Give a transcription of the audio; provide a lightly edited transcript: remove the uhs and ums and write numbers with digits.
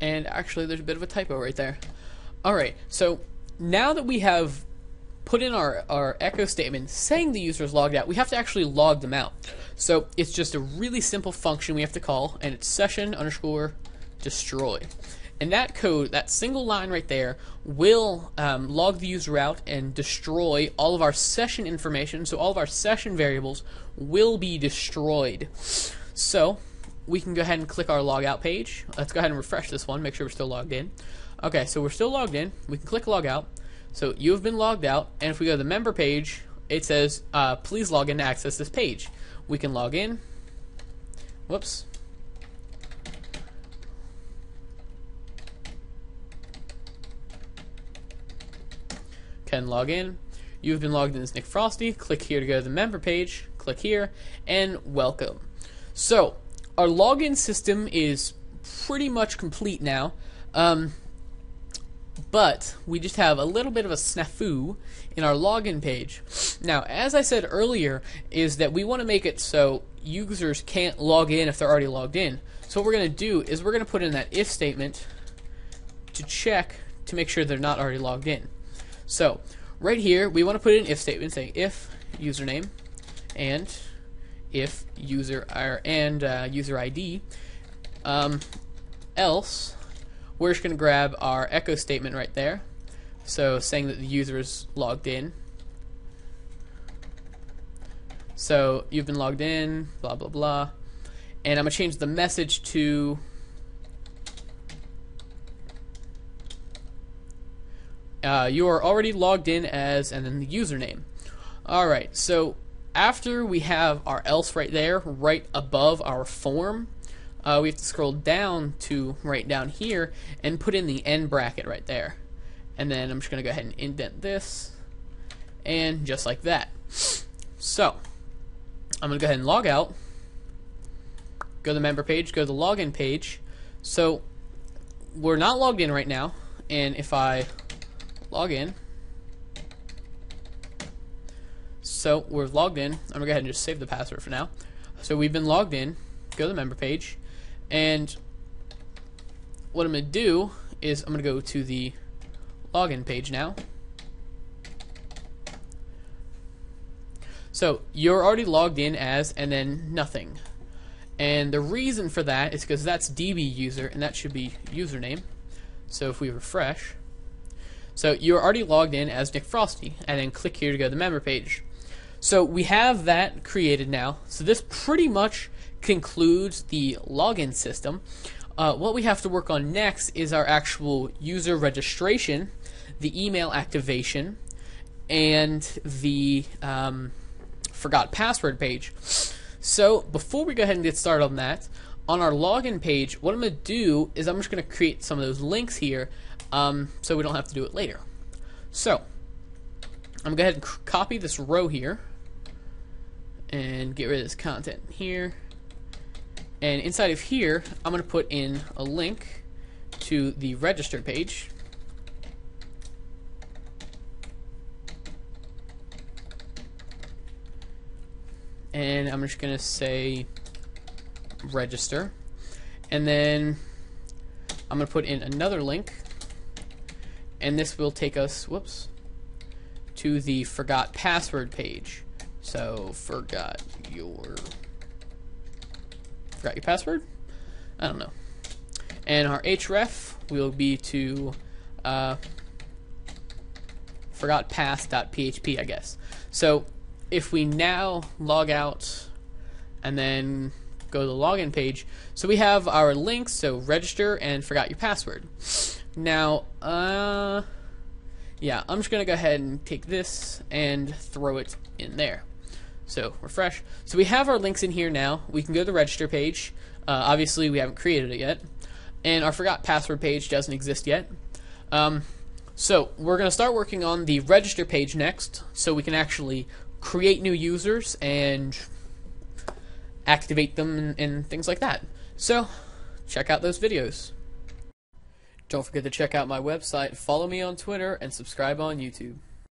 And actually there's a bit of a typo right there. Alright, so now that we have put in our echo statement saying the user is logged out, we have to actually log them out. So it's just a really simple function we have to call, and it's session_destroy. And that code, that single line right there, will log the user out and destroy all of our session information, so all of our session variables will be destroyed. So we can go ahead and click our logout page. Let's go ahead and refresh this one, make sure we're still logged in. Okay, so we're still logged in. We can click logout. So you've been logged out, and if we go to the member page, it says, please log in to access this page. We can log in. Whoops. Can log in. You've been logged in as Nick Frosty. Click here to go to the member page. Click here, and welcome. So our login system is pretty much complete now. But we just have a little bit of a snafu in our login page. Now, as I said earlier, is that we want to make it so users can't log in if they're already logged in. So what we're going to do is we're going to put in that if statement to check to make sure they're not already logged in. So right here, we want to put in an if statement saying if username and if user user ID, else. We're just going to grab our echo statement right there, so saying that the user is logged in. So you've been logged in, blah blah blah, and I'm going to change the message to you are already logged in as, and then the username. Alright, so after we have our else right there, right above our form, we have to scroll down to right down here and put in the end bracket right there. And then I'm just going to go ahead and indent this. And just like that. So I'm going to go ahead and log out. Go to the member page. Go to the login page. So we're not logged in right now. And if I log in. So we're logged in. I'm going to go ahead and just save the password for now. So we've been logged in. Go to the member page. And what I'm going to do is I'm going to go to the login page now. So you're already logged in as, and then nothing. And the reason for that is because that's DB user, and that should be username. So if we refresh, so you're already logged in as Nick Frosty, and then click here to go to the member page. So we have that created now. So this pretty much concludes the login system. What we have to work on next is our actual user registration, the email activation, and the forgot password page. So before we go ahead and get started on that, on our login page, what I'm going to do is I'm just going to create some of those links here so we don't have to do it later. So I'm going to go ahead and copy this row here and get rid of this content here. And inside of here, I'm going to put in a link to the registered page. And I'm just going to say register. And then I'm going to put in another link. And this will take us, whoops, to the forgot password page. So forgot your password? I don't know. And our href will be to forgotpass.php, I guess. So if we now log out and then go to the login page, so we have our links, so register and forgot your password. Now, yeah, I'm just going to go ahead and take this and throw it in there. So refresh. So we have our links in here now. We can go to the register page. Obviously, we haven't created it yet. And our forgot password page doesn't exist yet. So we're going to start working on the register page next, so we can actually create new users and activate them and things like that. So check out those videos. Don't forget to check out my website, follow me on Twitter, and subscribe on YouTube.